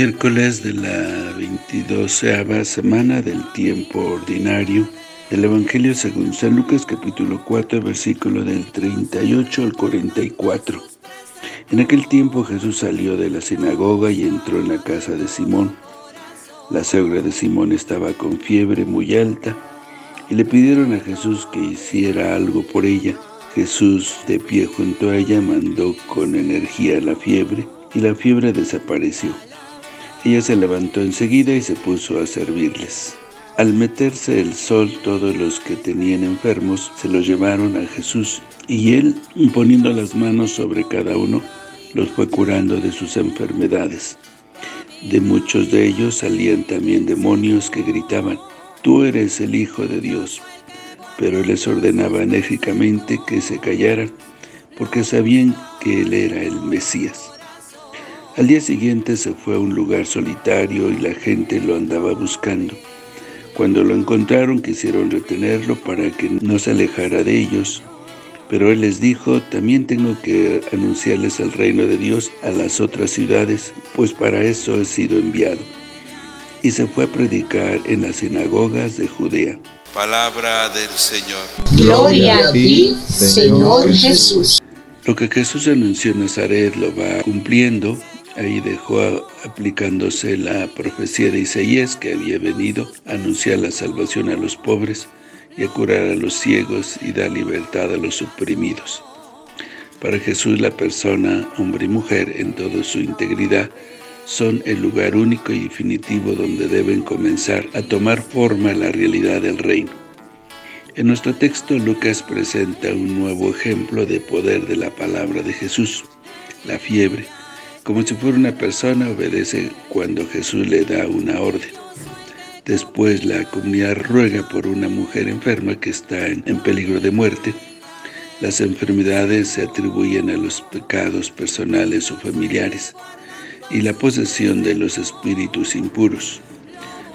Miércoles de la 22ª semana del tiempo ordinario del Evangelio según San Lucas, capítulo 4, versículo del 38 al 44. En aquel tiempo Jesús salió de la sinagoga y entró en la casa de Simón. La suegra de Simón estaba con fiebre muy alta y le pidieron a Jesús que hiciera algo por ella. Jesús, de pie junto a ella, mandó con energía la fiebre y la fiebre desapareció. Ella se levantó enseguida y se puso a servirles. Al meterse el sol, todos los que tenían enfermos se los llevaron a Jesús, y él, poniendo las manos sobre cada uno, los fue curando de sus enfermedades. De muchos de ellos salían también demonios que gritaban, «Tú eres el Hijo de Dios». Pero les ordenaba enérgicamente que se callaran, porque sabían que él era el Mesías. Al día siguiente se fue a un lugar solitario y la gente lo andaba buscando. Cuando lo encontraron, quisieron retenerlo para que no se alejara de ellos. Pero él les dijo, «También tengo que anunciarles el reino de Dios a las otras ciudades, pues para eso he sido enviado». Y se fue a predicar en las sinagogas de Judea. Palabra del Señor. Gloria a ti, Señor Jesús. Lo que Jesús anunció en Nazaret lo va cumpliendo. Ahí dejó aplicándose la profecía de Isaías, que había venido a anunciar la salvación a los pobres y a curar a los ciegos y dar libertad a los oprimidos. Para Jesús, la persona, hombre y mujer, en toda su integridad, son el lugar único y definitivo donde deben comenzar a tomar forma la realidad del reino. En nuestro texto, Lucas presenta un nuevo ejemplo de poder de la palabra de Jesús, la fiebre. Como si fuera una persona, obedece cuando Jesús le da una orden. Después la comunidad ruega por una mujer enferma que está en peligro de muerte. Las enfermedades se atribuyen a los pecados personales o familiares y la posesión de los espíritus impuros.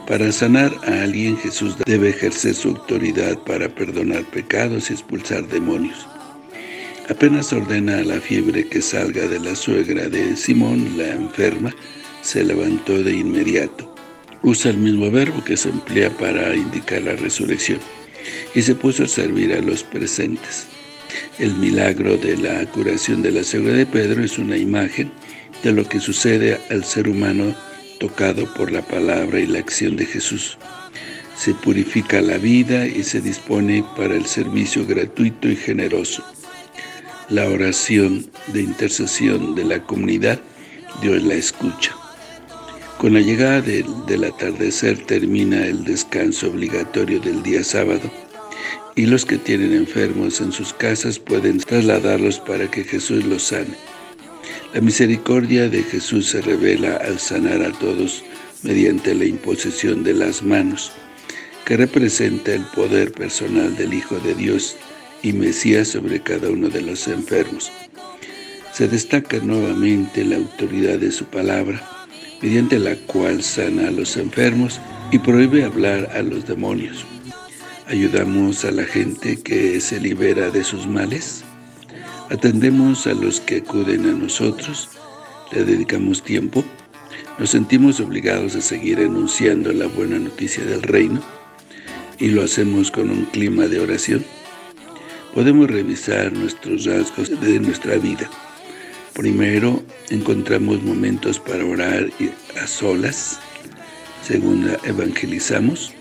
Para sanar a alguien, Jesús debe ejercer su autoridad para perdonar pecados y expulsar demonios. Apenas ordena a la fiebre que salga de la suegra de Simón, la enferma se levantó de inmediato. Usa el mismo verbo que se emplea para indicar la resurrección, y se puso a servir a los presentes. El milagro de la curación de la suegra de Pedro es una imagen de lo que sucede al ser humano tocado por la palabra y la acción de Jesús. Se purifica la vida y se dispone para el servicio gratuito y generoso. La oración de intercesión de la comunidad, Dios la escucha. Con la llegada del atardecer termina el descanso obligatorio del día sábado, y los que tienen enfermos en sus casas pueden trasladarlos para que Jesús los sane. La misericordia de Jesús se revela al sanar a todos mediante la imposición de las manos, que representa el poder personal del Hijo de Dios y Mesías sobre cada uno de los enfermos. Se destaca nuevamente la autoridad de su palabra, mediante la cual sana a los enfermos y prohíbe hablar a los demonios. ¿Ayudamos a la gente que se libera de sus males? ¿Atendemos a los que acuden a nosotros? ¿Le dedicamos tiempo? ¿Nos sentimos obligados a seguir anunciando la buena noticia del reino? ¿Y lo hacemos con un clima de oración? Podemos revisar nuestros rasgos de nuestra vida. Primero, encontramos momentos para orar a solas. Segunda, evangelizamos.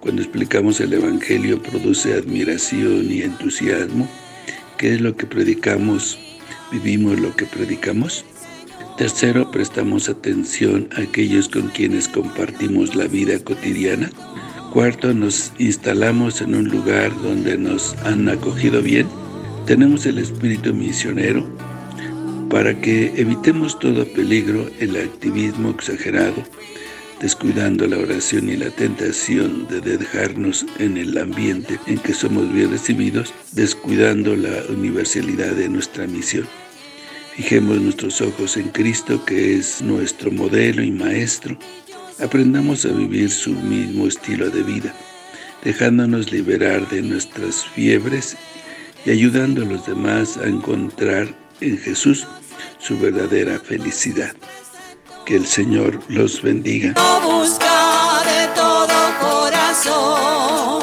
Cuando explicamos el evangelio, produce admiración y entusiasmo. ¿Qué es lo que predicamos? ¿Vivimos lo que predicamos? Tercero, prestamos atención a aquellos con quienes compartimos la vida cotidiana. Cuarto, nos instalamos en un lugar donde nos han acogido bien. Tenemos el espíritu misionero para que evitemos todo peligro, el activismo exagerado, descuidando la oración y la tentación de dejarnos en el ambiente en que somos bien recibidos, descuidando la universalidad de nuestra misión. Fijemos nuestros ojos en Cristo, que es nuestro modelo y maestro. Aprendamos a vivir su mismo estilo de vida, dejándonos liberar de nuestras fiebres y ayudando a los demás a encontrar en Jesús su verdadera felicidad. Que el Señor los bendiga. Busca de todo corazón,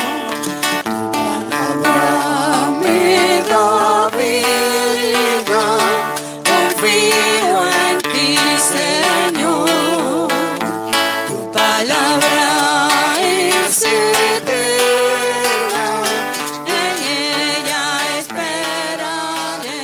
palabra mi vida, confío en ti, Señor. Tu palabra es eterna, en ella esperaré.